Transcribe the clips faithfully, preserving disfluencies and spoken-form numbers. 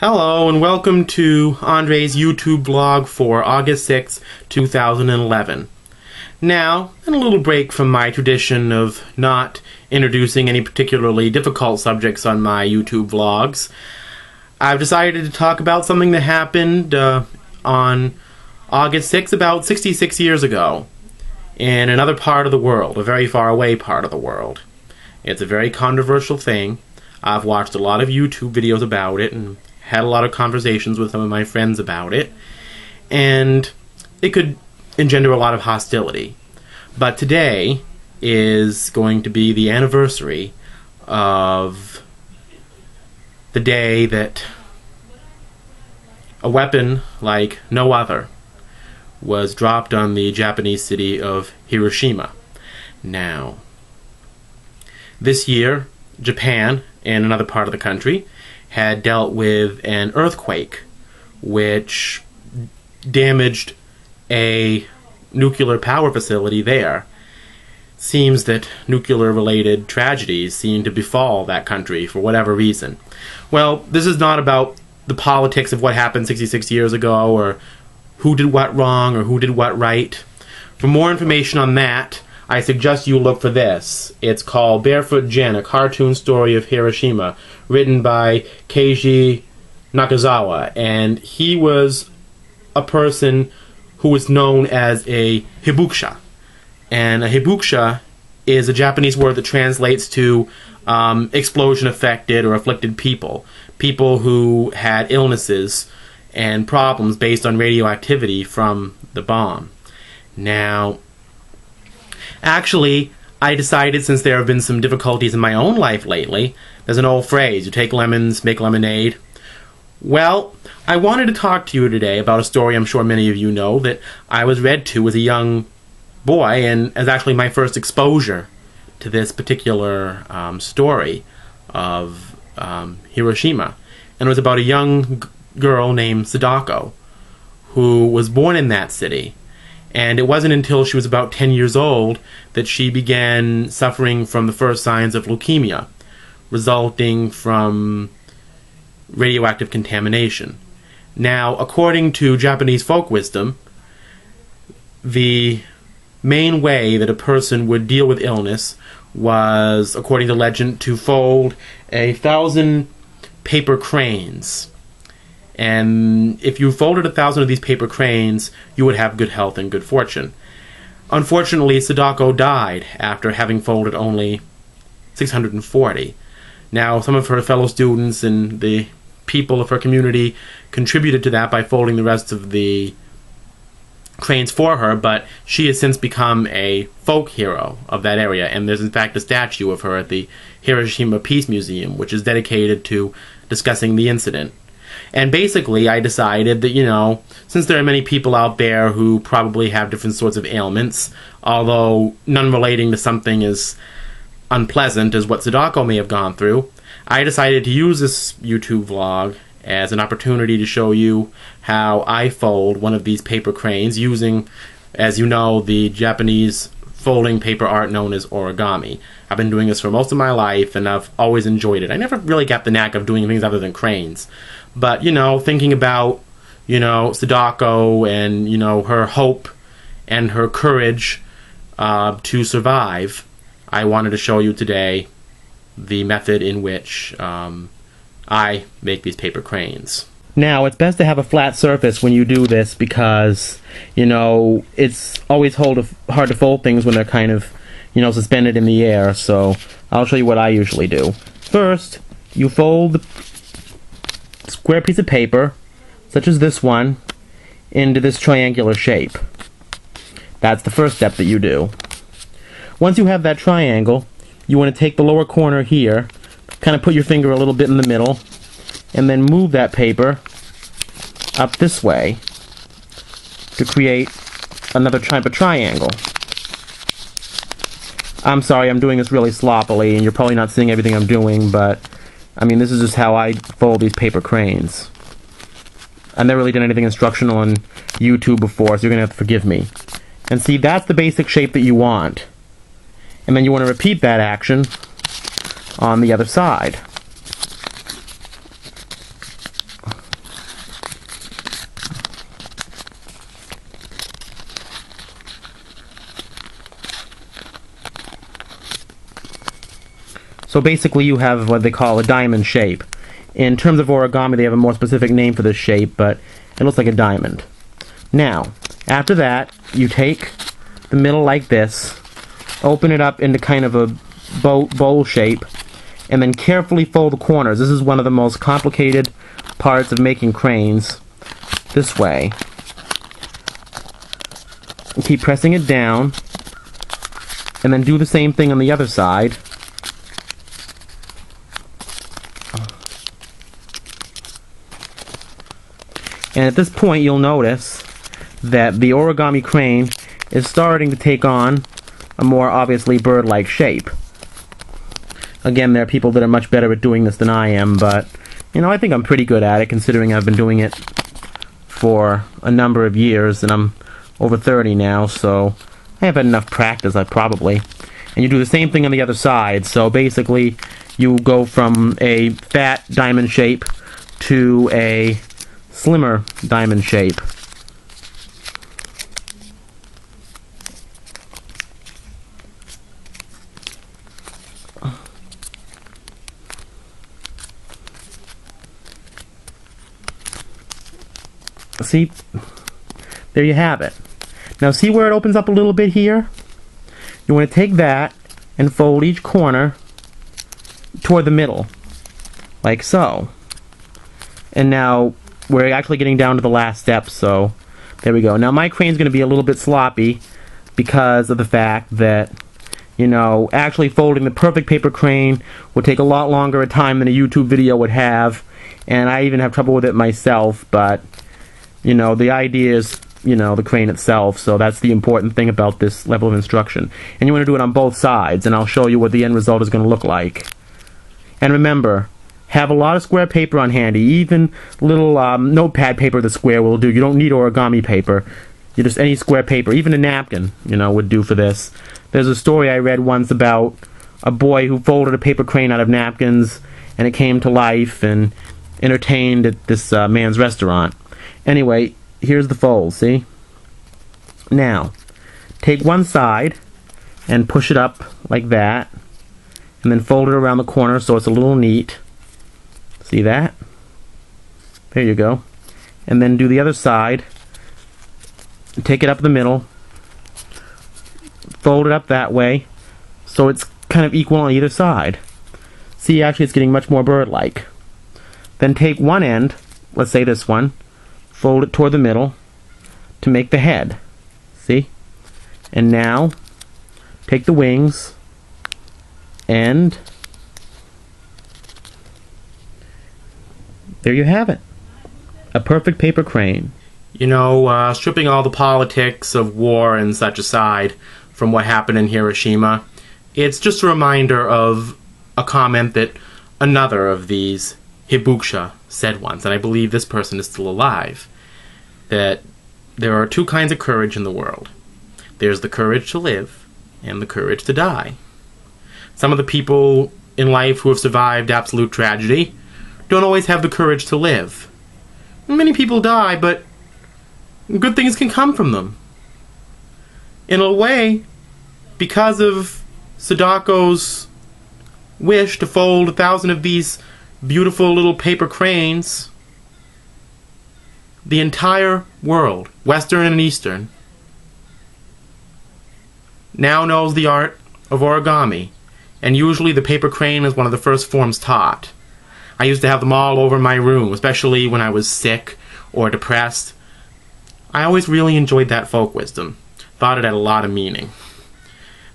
Hello and welcome to Andre's YouTube blog for August sixth, two thousand eleven. Now, in a little break from my tradition of not introducing any particularly difficult subjects on my YouTube vlogs, I've decided to talk about something that happened uh, on August sixth, about sixty-six years ago, in another part of the world, a very far away part of the world. It's a very controversial thing. I've watched a lot of YouTube videos about it and had a lot of conversations with some of my friends about it, and it could engender a lot of hostility. But today is going to be the anniversary of the day that a weapon like no other was dropped on the Japanese city of Hiroshima. Now, this year, Japan and another part of the country had dealt with an earthquake which damaged a nuclear power facility there. Seems that nuclear related tragedies seem to befall that country for whatever reason. Well, this is not about the politics of what happened sixty-six years ago or who did what wrong or who did what right. For more information on that, I suggest you look for this. It's called Barefoot Gen, a cartoon story of Hiroshima, written by Keiji Nakazawa, and he was a person who was known as a hibakusha. And a hibakusha is a Japanese word that translates to um, explosion-affected or afflicted people, people who had illnesses and problems based on radioactivity from the bomb. Now, actually, I decided, since there have been some difficulties in my own life lately, there's an old phrase, you take lemons, make lemonade. Well, I wanted to talk to you today about a story I'm sure many of you know that I was read to as a young boy, and as actually my first exposure to this particular um, story of um, Hiroshima. And it was about a young girl named Sadako, who was born in that city. And it wasn't until she was about ten years old that she began suffering from the first signs of leukemia, resulting from radioactive contamination. Now, according to Japanese folk wisdom, the main way that a person would deal with illness was, according to legend, to fold a thousand paper cranes. And if you folded a thousand of these paper cranes, you would have good health and good fortune. Unfortunately, Sadako died after having folded only six hundred forty. Now, some of her fellow students and the people of her community contributed to that by folding the rest of the cranes for her, but she has since become a folk hero of that area, and there's in fact a statue of her at the Hiroshima Peace Museum, which is dedicated to discussing the incident. And basically, I decided that, you know, since there are many people out there who probably have different sorts of ailments, although none relating to something as unpleasant as what Sadako may have gone through, I decided to use this YouTube vlog as an opportunity to show you how I fold one of these paper cranes using, as you know, the Japanese folding paper art known as origami. I've been doing this for most of my life, and I've always enjoyed it. I never really got the knack of doing things other than cranes. But, you know, thinking about, you know, Sadako and, you know, her hope and her courage uh, to survive, I wanted to show you today the method in which um, I make these paper cranes. Now, it's best to have a flat surface when you do this because, you know, it's always hold a, hard to fold things when they're kind of, you know, suspended in the air. So, I'll show you what I usually do. First, you fold the square piece of paper, such as this one, into this triangular shape. That's the first step that you do. Once you have that triangle, you want to take the lower corner here, kind of put your finger a little bit in the middle, and then move that paper up this way to create another type of triangle. I'm sorry, I'm doing this really sloppily, and you're probably not seeing everything I'm doing, but I mean, this is just how I fold these paper cranes. I've never really done anything instructional on YouTube before, so you're going to have to forgive me. And see, that's the basic shape that you want. And then you want to repeat that action on the other side. So basically you have what they call a diamond shape. In terms of origami, they have a more specific name for this shape, but it looks like a diamond. Now, after that, you take the middle like this, open it up into kind of a bowl, bowl shape, and then carefully fold the corners. This is one of the most complicated parts of making cranes. This way. And keep pressing it down, and then do the same thing on the other side. And at this point you'll notice that the origami crane is starting to take on a more obviously bird-like shape. Again, there are people that are much better at doing this than I am, but you know, I think I'm pretty good at it considering I've been doing it for a number of years and I'm over thirty now, so I have had enough practice, I probably. And you do the same thing on the other side, so basically you go from a fat diamond shape to a slimmer diamond shape. See? There you have it. Now see where it opens up a little bit here? You want to take that and fold each corner toward the middle, like so. And now we're actually getting down to the last step, so there we go. Now my crane's going to be a little bit sloppy because of the fact that, you know, actually folding the perfect paper crane would take a lot longer a time than a YouTube video would have, and I even have trouble with it myself, but, you know, the idea is, you know, the crane itself, so that's the important thing about this level of instruction. And you want to do it on both sides, and I'll show you what the end result is going to look like. And remember, have a lot of square paper on handy. Even little um, notepad paper that's square will do. You don't need origami paper. You just any square paper. Even a napkin, you know, would do for this. There's a story I read once about a boy who folded a paper crane out of napkins, and it came to life and entertained at this uh, man's restaurant. Anyway, here's the fold, see? Now, take one side and push it up like that, and then fold it around the corner so it's a little neat. See that? There you go. And then do the other side. Take it up the middle. Fold it up that way so it's kind of equal on either side. See, actually it's getting much more bird-like. Then take one end, let's say this one, fold it toward the middle to make the head. See? And now take the wings and there you have it. A perfect paper crane. You know, uh, stripping all the politics of war and such aside from what happened in Hiroshima, it's just a reminder of a comment that another of these hibakusha said once, and I believe this person is still alive, that there are two kinds of courage in the world. There's the courage to live and the courage to die. Some of the people in life who have survived absolute tragedy don't always have the courage to live. Many people die, but good things can come from them. In a way, because of Sadako's wish to fold a thousand of these beautiful little paper cranes, the entire world, Western and Eastern, now knows the art of origami, and usually the paper crane is one of the first forms taught. I used to have them all over my room, especially when I was sick or depressed. I always really enjoyed that folk wisdom. Thought it had a lot of meaning.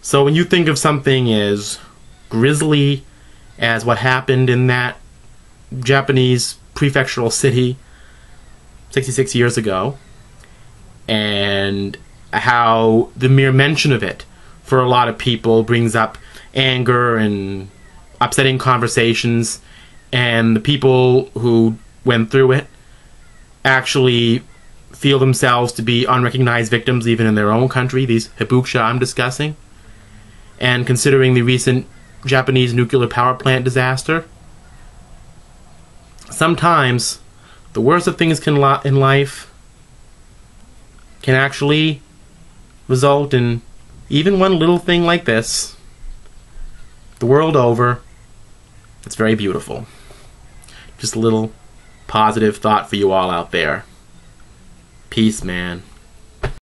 So when you think of something as grisly as what happened in that Japanese prefectural city sixty-six years ago, and how the mere mention of it for a lot of people brings up anger and upsetting conversations, and the people who went through it actually feel themselves to be unrecognized victims even in their own country, these hibakusha I'm discussing. And considering the recent Japanese nuclear power plant disaster, sometimes the worst of things can li- in life can actually result in even one little thing like this, the world over, It's very beautiful. Just a little positive thought for you all out there. Peace, man.